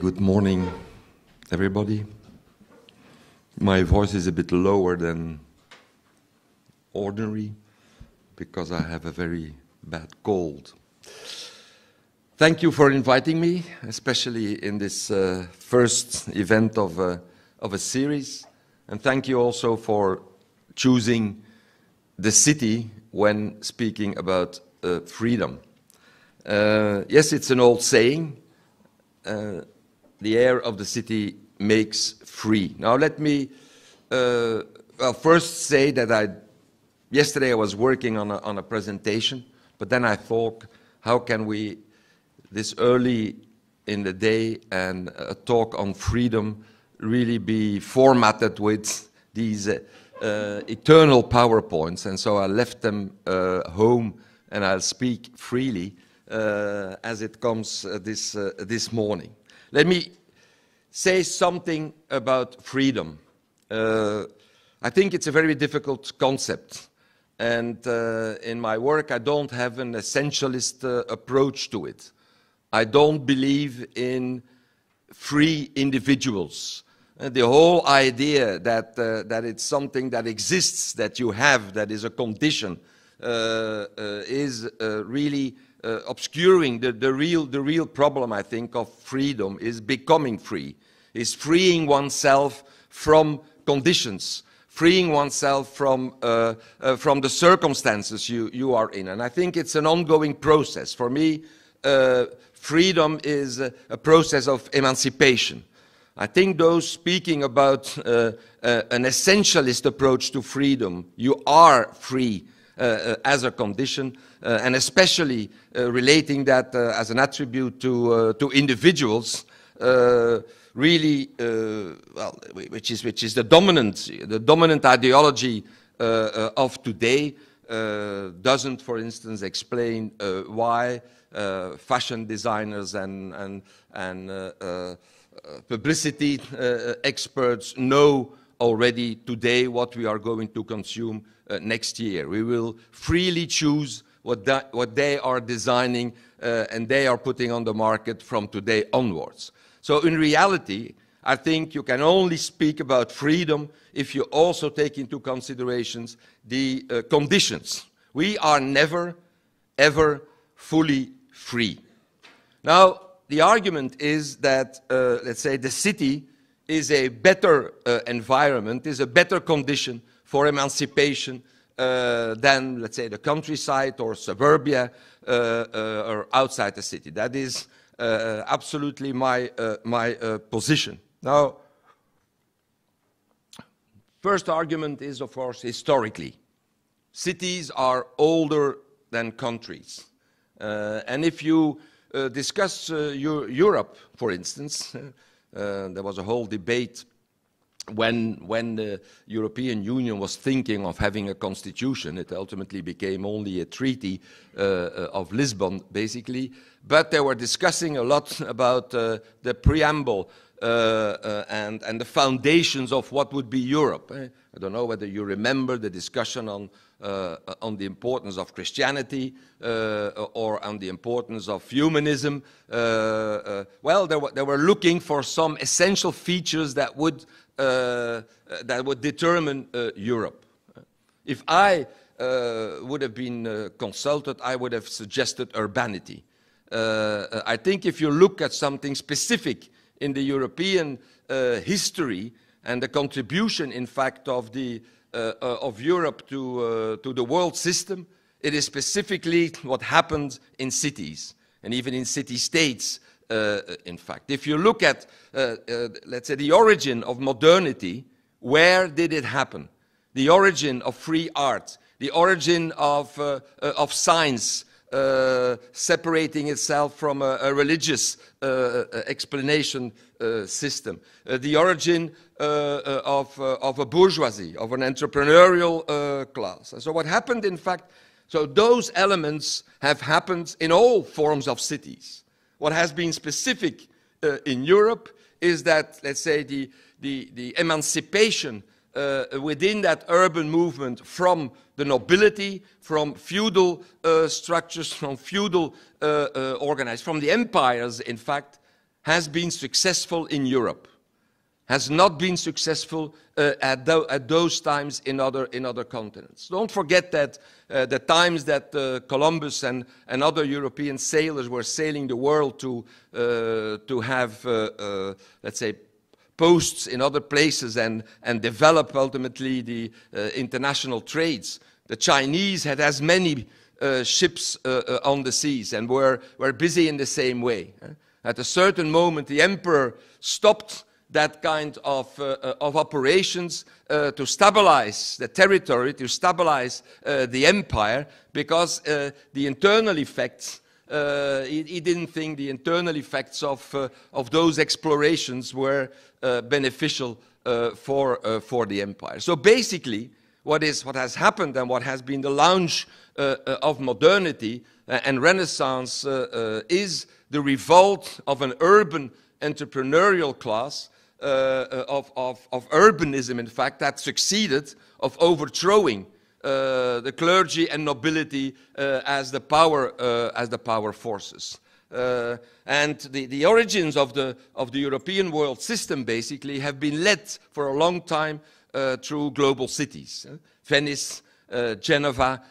Good morning, everybody. My voice is a bit lower than ordinary because I have a very bad cold. Thank you for inviting me, especially in this first event of a series. And thank you also for choosing the city when speaking about freedom. Yes, it's an old saying. The air of the city makes free. Now let me first say that yesterday I was working on a presentation, but then I thought, how can we, this early in the day, and a talk on freedom really be formatted with these eternal PowerPoints? And so I left them home, and I'll speak freely as it comes this morning. Let me say something about freedom. I think it's a very difficult concept. And in my work, I don't have an essentialist approach to it. I don't believe in free individuals. The whole idea that it's something that exists, that you have, that is a condition, is really obscuring the real problem, I think, of freedom is becoming free, is freeing oneself from conditions, freeing oneself from the circumstances you are in. And I think it's an ongoing process. For me, freedom is a process of emancipation. I think those speaking about an essentialist approach to freedom, you are free as a condition, and especially relating that as an attribute to individuals, really, well, which is the dominant ideology of today, doesn't, for instance, explain why fashion designers and publicity experts know already today what we are going to consume next year. We will freely choose what they are designing and they are putting on the market from today onwards. So in reality, I think you can only speak about freedom if you also take into consideration the conditions. We are never, ever fully free. Now, the argument is that, let's say, the city is a better environment, is a better condition for emancipation than, let's say, the countryside or suburbia or outside the city. That is absolutely my position. Now, first argument is, of course, historically. Cities are older than countries. And if you discuss Europe, for instance, there was a whole debate when the European Union was thinking of having a constitution. It ultimately became only a treaty of Lisbon, basically. But they were discussing a lot about the preamble and the foundations of what would be Europe. I don't know whether you remember the discussion on the importance of Christianity or on the importance of humanism. Well, they were looking for some essential features that would determine Europe. If I would have been consulted, I would have suggested urbanity. I think if you look at something specific in the European history and the contribution, in fact, of Europe to the world system, it is specifically what happened in cities and even in city-states, in fact. If you look at, let's say, the origin of modernity, where did it happen? The origin of free art, the origin of science, separating itself from a religious explanation system. The origin of a bourgeoisie, of an entrepreneurial class. And so what happened, in fact, so those elements have happened in all forms of cities. What has been specific in Europe is that, let's say, the emancipation within that urban movement from the nobility, from feudal structures, from feudal organized, from the empires, in fact, has been successful in Europe. Has not been successful at those times in other continents. Don't forget that the times that Columbus and other European sailors were sailing the world to have, let's say, posts in other places and develop ultimately the international trades. The Chinese had as many ships on the seas and were busy in the same way. At a certain moment, the emperor stopped that kind of operations to stabilize the territory, to stabilize the empire, because the internal effects, he didn't think the internal effects of those explorations were beneficial for the empire. So basically, what has happened and what has been the launch of modernity and Renaissance is the revolt of an urban entrepreneurial class, of urbanism, in fact, that succeeded of overthrowing the clergy and nobility as the power forces. And the origins of the European world system basically have been led for a long time through global cities. Venice, Geneva,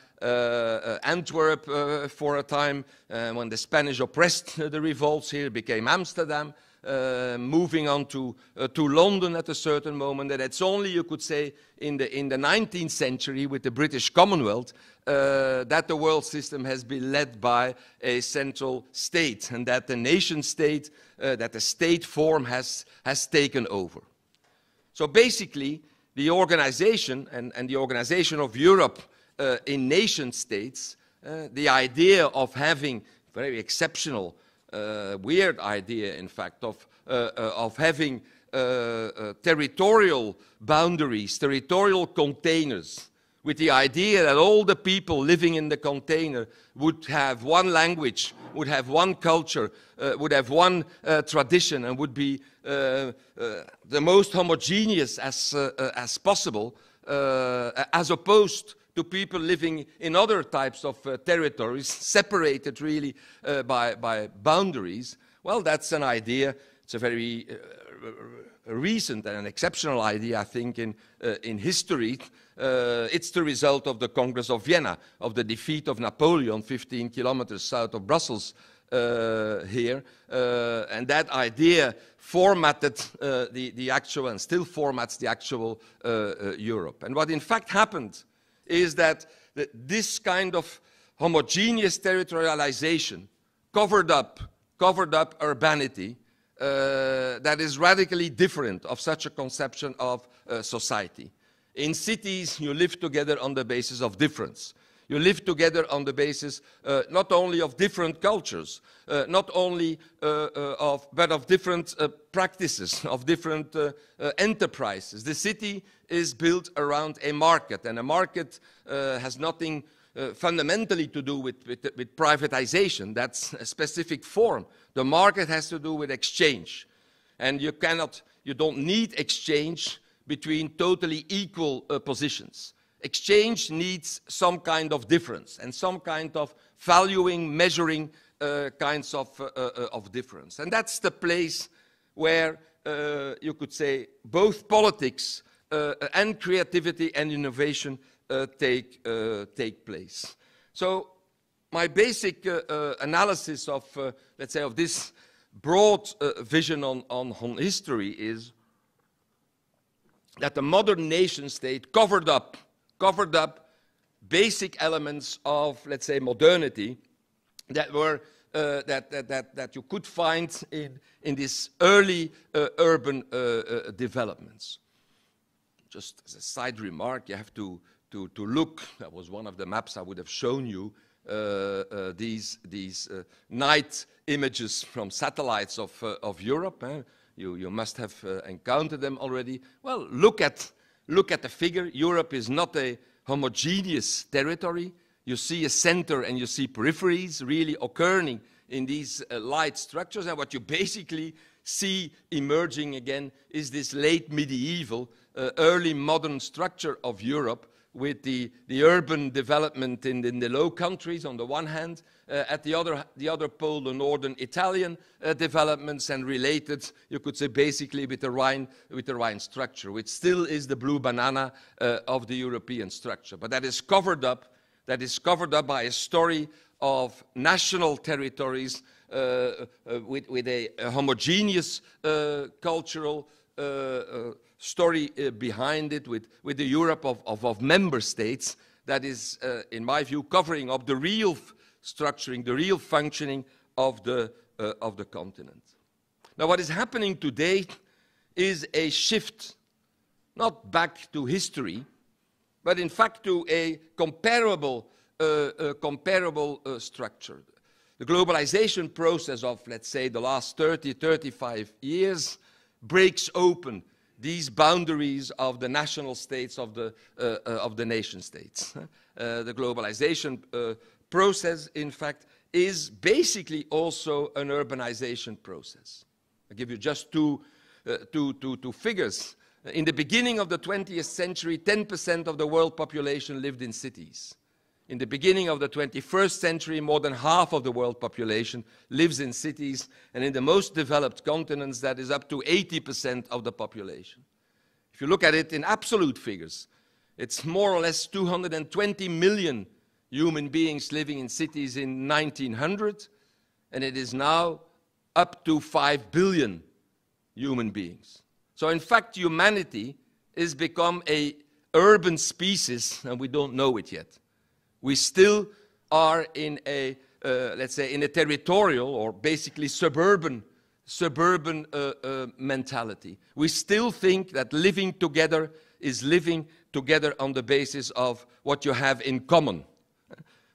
Antwerp for a time, when the Spanish oppressed the revolts here, became Amsterdam. Moving on to London at a certain moment, and it's only, you could say, in the 19th century with the British Commonwealth that the world system has been led by a central state, and that the nation state, that the state form has taken over. So basically, the organization and the organization of Europe in nation states, the idea of having very exceptional, weird idea, in fact, of having territorial boundaries, territorial containers, with the idea that all the people living in the container would have one language, would have one culture, would have one tradition, and would be the most homogeneous as possible, as opposed to people living in other types of territories, separated really by boundaries. Well, that's an idea. It's a very recent and an exceptional idea, I think, in history. It's the result of the Congress of Vienna, of the defeat of Napoleon, 15 kilometers south of Brussels here. And that idea formatted the actual, and still formats the actual Europe. And what in fact happened is that this kind of homogeneous territorialization covered up urbanity that is radically different of such a conception of society. In cities, you live together on the basis of difference. You live together on the basis not only of different cultures, not only but of different practices, of different enterprises. The city is built around a market, and a market has nothing fundamentally to do with privatization. That's a specific form. The market has to do with exchange, and you don't need exchange between totally equal positions. Exchange needs some kind of difference and some kind of valuing, measuring kinds of difference. And that's the place where you could say both politics and creativity and innovation take place. So my basic analysis of, let's say, of this broad vision on history is that the modern nation state covered up basic elements of, let's say, modernity that were that you could find in these early urban developments. Just as a side remark, you have to look. That was one of the maps I would have shown you night images from satellites of Europe. You must have encountered them already. Well, look at the figure. Europe is not a homogeneous territory. You see a center and you see peripheries really occurring in these light structures, and what you basically see emerging again is this late medieval, early modern structure of Europe, with the urban development in the Low Countries on the one hand, at the other pole, the northern Italian developments, and related, you could say, basically with the Rhine structure, which still is the blue banana of the European structure. But that is covered up by a story of national territories with a homogeneous cultural story behind it, with the Europe of member states that is, in my view, covering up the real structuring, the real functioning of the continent. Now, what is happening today is a shift, not back to history, but in fact to a comparable structure. The globalization process of, let's say, the last 30, 35 years breaks open these boundaries of the national states, of the nation states. The globalization process, in fact, is basically also an urbanization process. I'll give you just two figures. In the beginning of the 20th century, 10% of the world population lived in cities. In the beginning of the 21st century, more than half of the world population lives in cities, and in the most developed continents, that is up to 80% of the population. If you look at it in absolute figures, it's more or less 220 million human beings living in cities in 1900, and it is now up to 5 billion human beings. So in fact, humanity has become an urban species, and we don't know it yet. We still are in a, let's say, in a territorial or basically suburban mentality. We still think that living together is living together on the basis of what you have in common.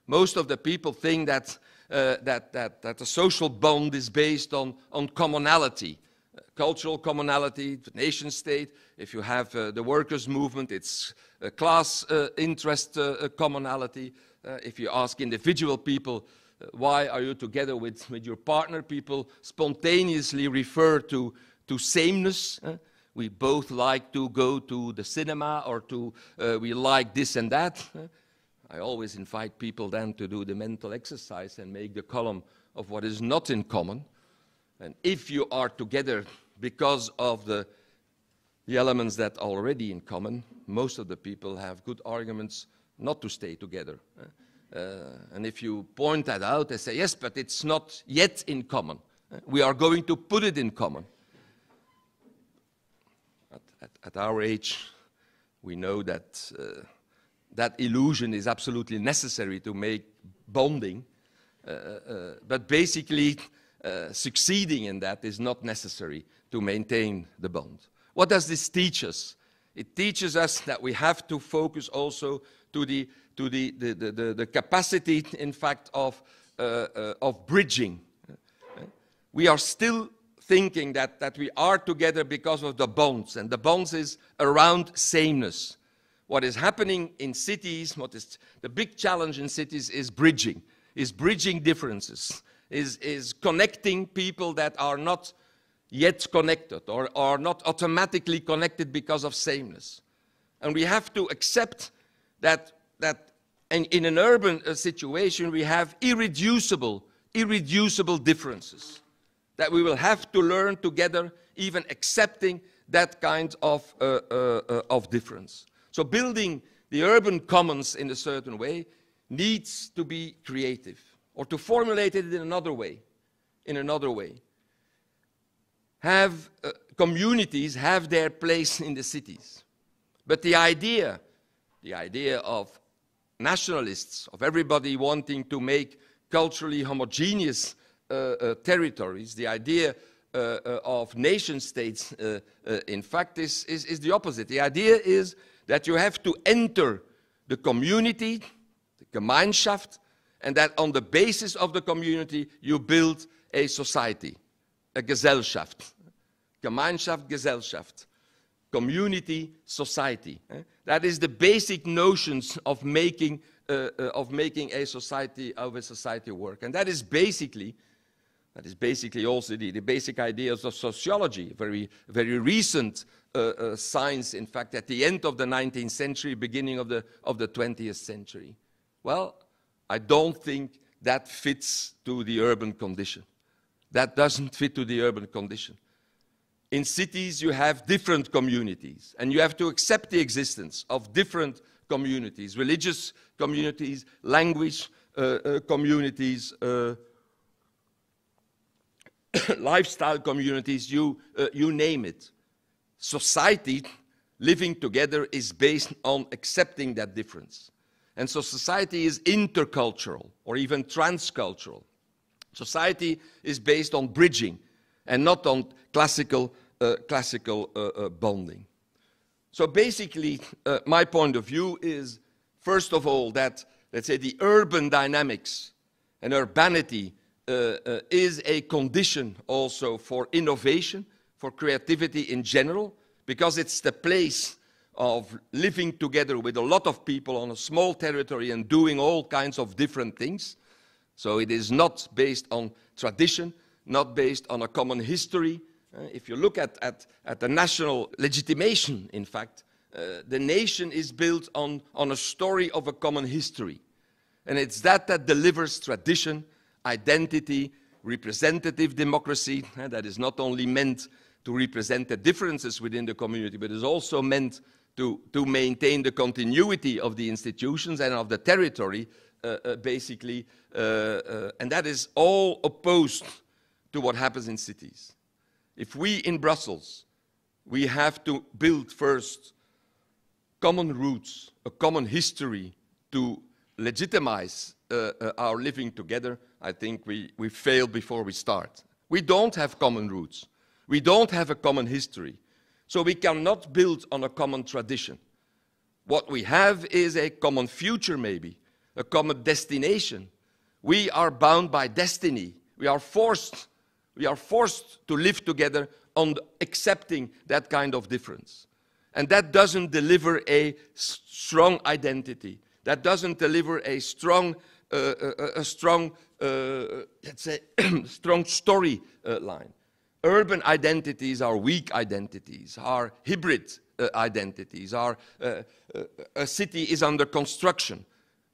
Most of the people think that the social bond is based on commonality. Cultural commonality, the nation state. If you have the workers' movement, it's class interest commonality. If you ask individual people, why are you together with your partner, people spontaneously refer to sameness. We both like to go to the cinema, or we like this and that. I always invite people then to do the mental exercise and make the column of what is not in common. And if you are together because of the elements that are already in common, most of the people have good arguments not to stay together. And if you point that out, they say, yes, but it's not yet in common. We are going to put it in common. At our age, we know that that illusion is absolutely necessary to make bonding. But basically, succeeding in that is not necessary to maintain the bond. What does this teach us? It teaches us that we have to focus also to the capacity, in fact, of bridging. We are still thinking that we are together because of the bonds, and the bonds is around sameness. What is happening in cities, what is the big challenge in cities, is bridging differences. Is connecting people that are not yet connected, or are not automatically connected because of sameness. And we have to accept that in an urban situation we have irreducible differences, that we will have to learn together, even accepting that kind of difference. So building the urban commons in a certain way needs to be creative. Or to formulate it in another way. Communities have their place in the cities. But the idea of nationalists, of everybody wanting to make culturally homogeneous territories, the idea of nation states, in fact, is the opposite. The idea is that you have to enter the community, the Gemeinschaft, and that on the basis of the community you build a society, a Gesellschaft. Gemeinschaft, Gesellschaft. Community, society. That is the basic notions of making a society work. And that is basically also the basic ideas of sociology, very, very recent science, in fact, at the end of the 19th century, beginning of the 20th century. Well, I don't think that fits to the urban condition. That doesn't fit to the urban condition. In cities, you have different communities, and you have to accept the existence of different communities, religious communities, language communities, lifestyle communities, you name it. Society, living together, is based on accepting that difference. And so society is intercultural or even transcultural. Society is based on bridging and not on classical bonding. So basically, my point of view is, first of all, that, let's say, the urban dynamics and urbanity is a condition also for innovation, for creativity in general, because it's the place of living together with a lot of people on a small territory and doing all kinds of different things. So it is not based on tradition, not based on a common history. If you look at the national legitimation, in fact, the nation is built on a story of a common history. And it's that delivers tradition, identity, representative democracy, that is not only meant to represent the differences within the community, but is also meant to maintain the continuity of the institutions and of the territory, basically. And that is all opposed to what happens in cities. If we in Brussels, we have to build first common roots, a common history to legitimize our living together, I think we fail before we start. We don't have common roots. We don't have a common history. So we cannot build on a common tradition. What we have is a common future, maybe, a common destination. We are bound by destiny. We are forced to live together on accepting that kind of difference. And that doesn't deliver a strong identity. That doesn't deliver a strong let's say, strong story line. Urban identities are weak identities, are hybrid identities, are a city is under construction,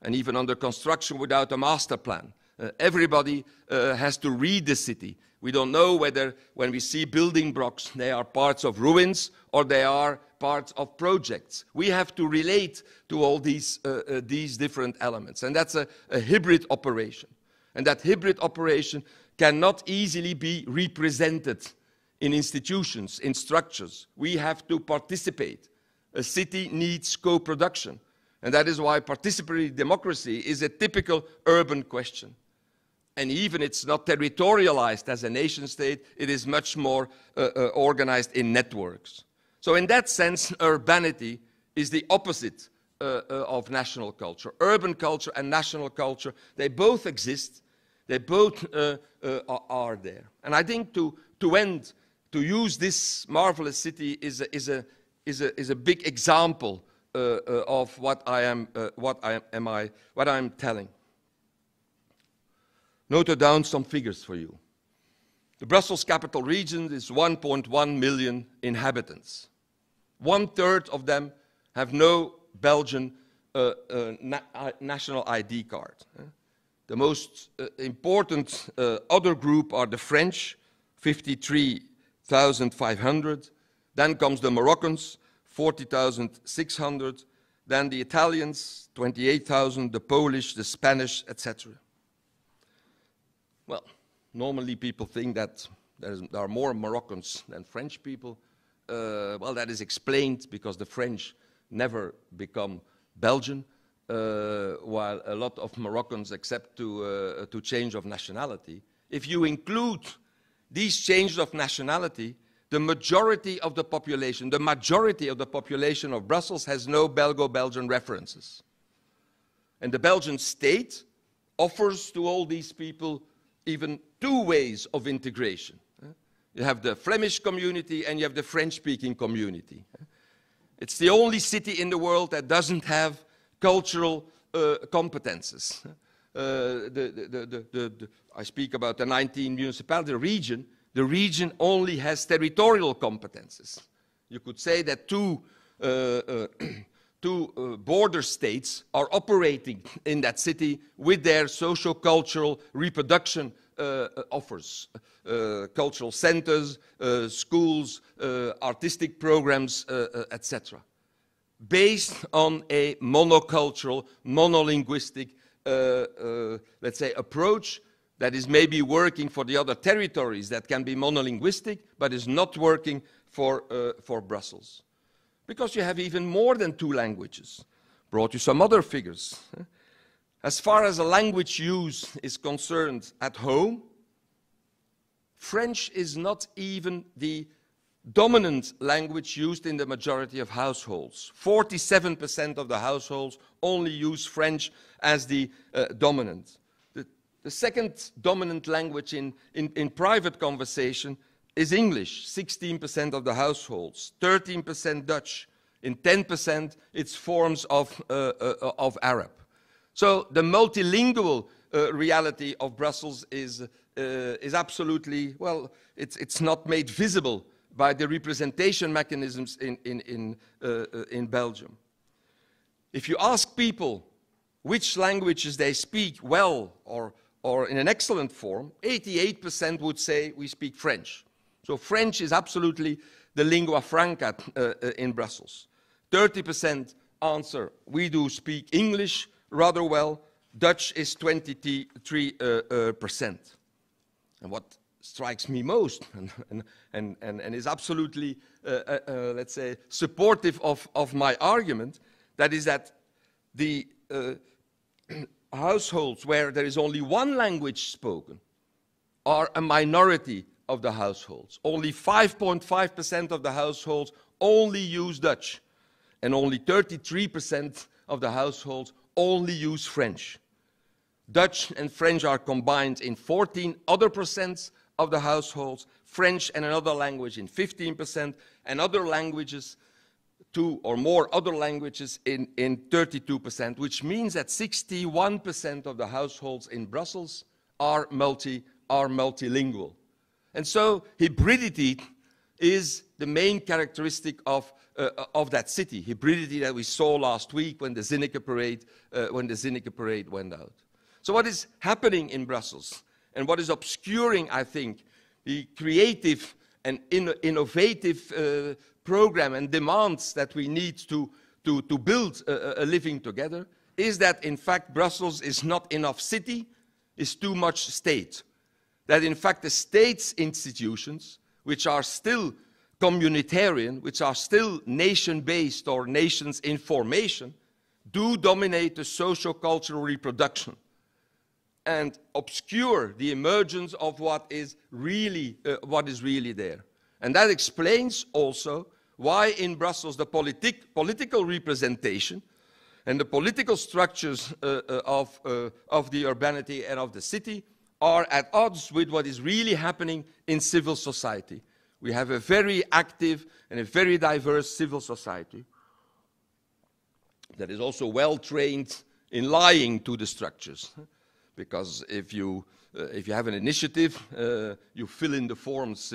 and even under construction without a master plan. Everybody has to read the city. We don't know whether, when we see building blocks, they are parts of ruins or they are parts of projects. We have to relate to all these different elements. And that's a hybrid operation. And that hybrid operation cannot easily be represented in institutions, in structures. We have to participate. A city needs co-production. And that is why participatory democracy is a typical urban question. And even it's not territorialized as a nation state, it is much more organized in networks. So in that sense, urbanity is the opposite of national culture. Urban culture and national culture, they both exist, they both are there. And I think to end, to use this marvelous city is a big example of what I'm telling. Note down some figures for you. The Brussels capital region is 1.1 million inhabitants. 1/3 of them have no Belgian national ID card. The most important other group are the French, 53,500. Then comes the Moroccans, 40,600. Then the Italians, 28,000. The Polish, the Spanish, etc. Well, normally people think that there are more Moroccans than French people. Well, that is explained because the French never become Belgian, while a lot of Moroccans accept to change of nationality. If you include these changes of nationality, the majority of the population, of Brussels has no Belgo-Belgian references. And the Belgian state offers to all these people even two ways of integration. You have the Flemish community and you have the French-speaking community. It's the only city in the world that doesn't have cultural competences. I speak about the 19 municipalities, the region only has territorial competences. You could say that two border states are operating in that city with their socio-cultural reproduction offers, cultural centers, schools, artistic programs, etc., based on a monocultural, monolinguistic, let's say, approach that is maybe working for the other territories that can be monolinguistic, but is not working for Brussels. Because you have even more than two languages. Brought you some other figures. As far as the language use is concerned at home, French is not even the dominant language used in the majority of households. 47% of the households only use French as the dominant. The second dominant language in private conversation is English, 16% of the households, 13% Dutch, in 10% it's forms of Arab. So the multilingual reality of Brussels is absolutely, well, it's not made visible by the representation mechanisms in Belgium. If you ask people which languages they speak well or in an excellent form, 88% would say we speak French. So French is absolutely the lingua franca in Brussels. 30% answer we do speak English rather well. Dutch is 23%. And what strikes me most and is absolutely, let's say, supportive of my argument, that is that the households where there is only one language spoken are a minority of the households. Only 5.5% of the households only use Dutch, and only 33% of the households only use French. Dutch and French are combined in 14% of the households, French and another language in 15%, and other languages, two or more other languages in 32%, which means that 61% of the households in Brussels are multilingual. And so hybridity is the main characteristic of that city, hybridity that we saw last week when the Zinneke Parade, went out. So what is happening in Brussels and what is obscuring, I think, the creative and innovative program and demands that we need to build a living together, is that in fact Brussels is not enough city, is too much state. That in fact the state's institutions, which are still communitarian, which are still nation-based or nations in formation, do dominate the socio-cultural reproduction and obscure the emergence of what is really there. And that explains also why in Brussels the political representation and the political structures of the urbanity and of the city are at odds with what is really happening in civil society. We have a very active and a very diverse civil society that is also well trained in lying to the structures. Because if you have an initiative, you fill in the forms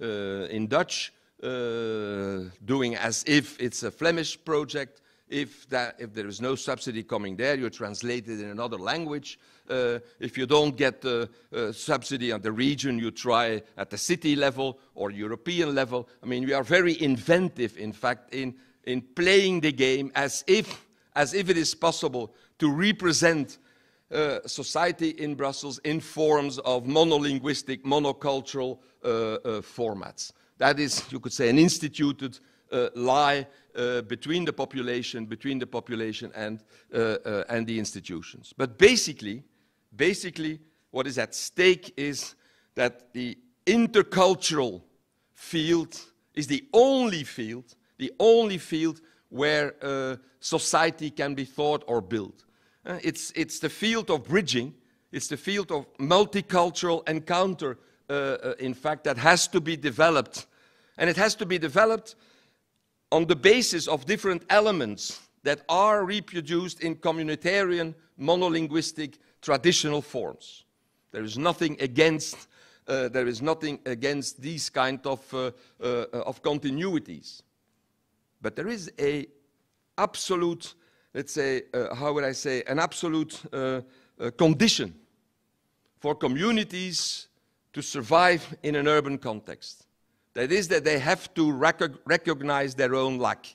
in Dutch, doing as if it's a Flemish project. If there is no subsidy coming there, you translate it in another language. If you don't get the subsidy at the region, you try at the city level or European level. I mean, we are very inventive, in fact, in playing the game as if it is possible to represent society in Brussels in forms of monolinguistic, monocultural formats. That is, you could say, an instituted lie between the population and the institutions. But basically, what is at stake is that the intercultural field is the only field where society can be thought or built. It's the field of bridging. It's the field of multicultural encounter, in fact, that has to be developed. And it has to be developed on the basis of different elements that are reproduced in communitarian, monolinguistic, traditional forms. There is nothing against these kind of continuities. But there is a absolute, let's say, how would I say, an absolute condition for communities to survive in an urban context. That is that they have to recognize their own lack,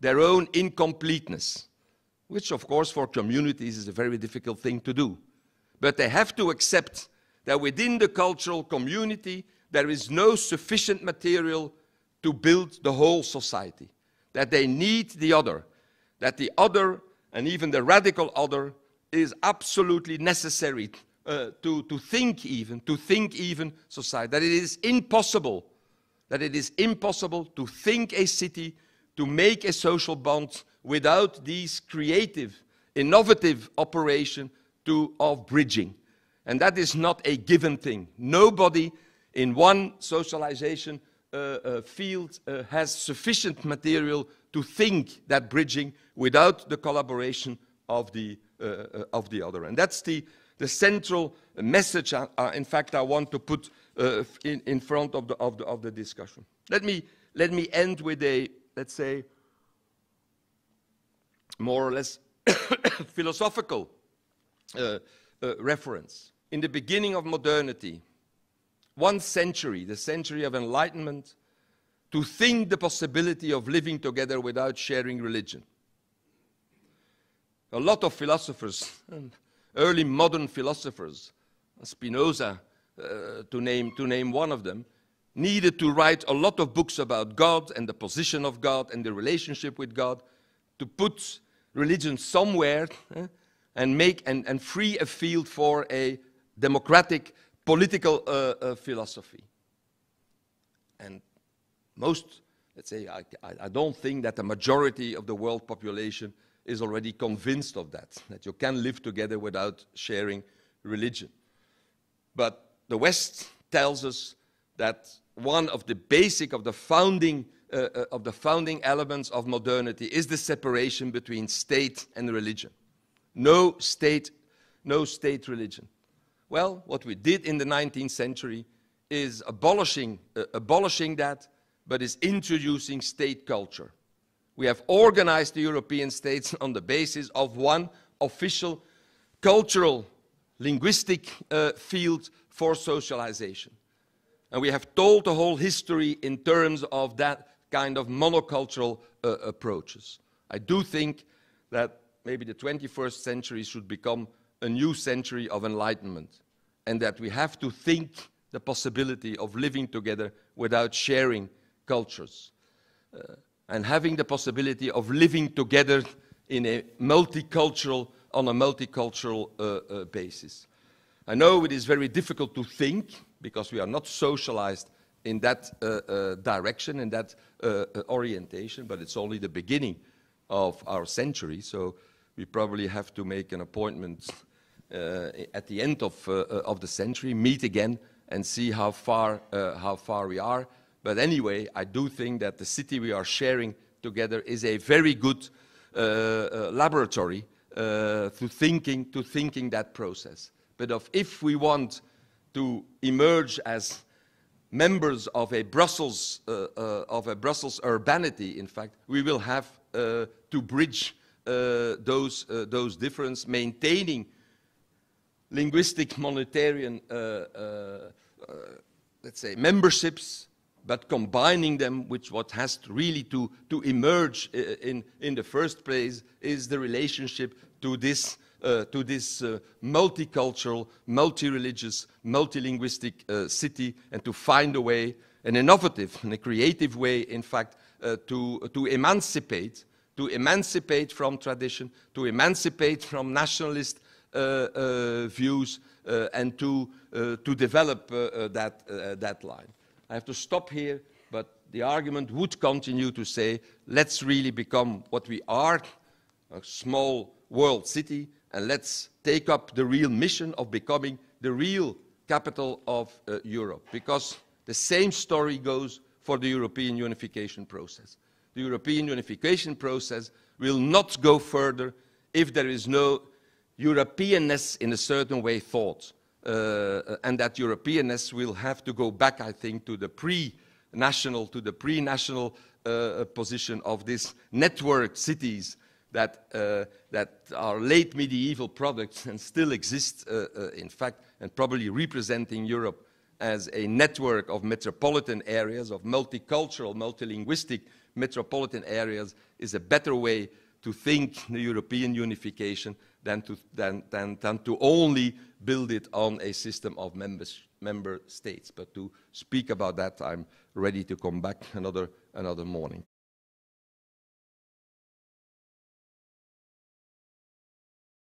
their own incompleteness, which of course for communities is a very difficult thing to do. But they have to accept that within the cultural community there is no sufficient material to build the whole society, that they need the other, that the other, and even the radical other, is absolutely necessary to think even society, that it is impossible to think a city, to make a social bond without these creative, innovative operation of bridging. And that is not a given thing. Nobody in one socialization field has sufficient material to think that bridging without the collaboration of the other. And that's the central message, in fact, I want to put in front of the discussion. Let me end with a, let's say, more or less philosophical reference. In the beginning of modernity, one century, the century of enlightenment, to think the possibility of living together without sharing religion. A lot of philosophers, early modern philosophers, Spinoza, to name one of them, needed to write a lot of books about God and the position of God and the relationship with God, to put religion somewhere and make and free a field for a democratic political philosophy. And most, let's say, I don't think that the majority of the world population is already convinced of that, that you can live together without sharing religion. But the West tells us that one of the basic, of the founding elements of modernity is the separation between state and religion. No state religion. Well, what we did in the 19th century is abolishing that, but is introducing state culture. We have organized the European states on the basis of one official cultural linguistic field for socialization. And we have told the whole history in terms of that kind of monocultural approaches. I do think that maybe the 21st century should become a new century of enlightenment, and that we have to think the possibility of living together without sharing cultures, and having the possibility of living together on a multicultural basis. I know it is very difficult to think, because we are not socialized in that direction, in that orientation, but it's only the beginning of our century, so we probably have to make an appointment at the end of the century, meet again and see how far we are. But anyway, I do think that the city we are sharing together is a very good laboratory to thinking that process. But if we want to emerge as members of a Brussels urbanity, in fact, we will have to bridge those differences, maintaining linguistic, monetarian, let's say, memberships, but combining them with what has really to emerge in the first place is the relationship to this multicultural, multi-religious, multilinguistic city, and to find a way, an innovative and a creative way, in fact, to emancipate from tradition, to emancipate from nationalist views, and to develop that line. I have to stop here, but the argument would continue to say, let's really become what we are, a small world city, and let's take up the real mission of becoming the real capital of Europe, because the same story goes for the European unification process. The European unification process will not go further if there is no Europeanness in a certain way thought. And that Europeanness will have to go back, I think, to the pre-national, position of these networked cities that are late medieval products and still exist, in fact, and probably representing Europe as a network of metropolitan areas, of multicultural, multilinguistic metropolitan areas, is a better way to think the European unification than to only build it on a system of member states. But to speak about that, I'm ready to come back another morning.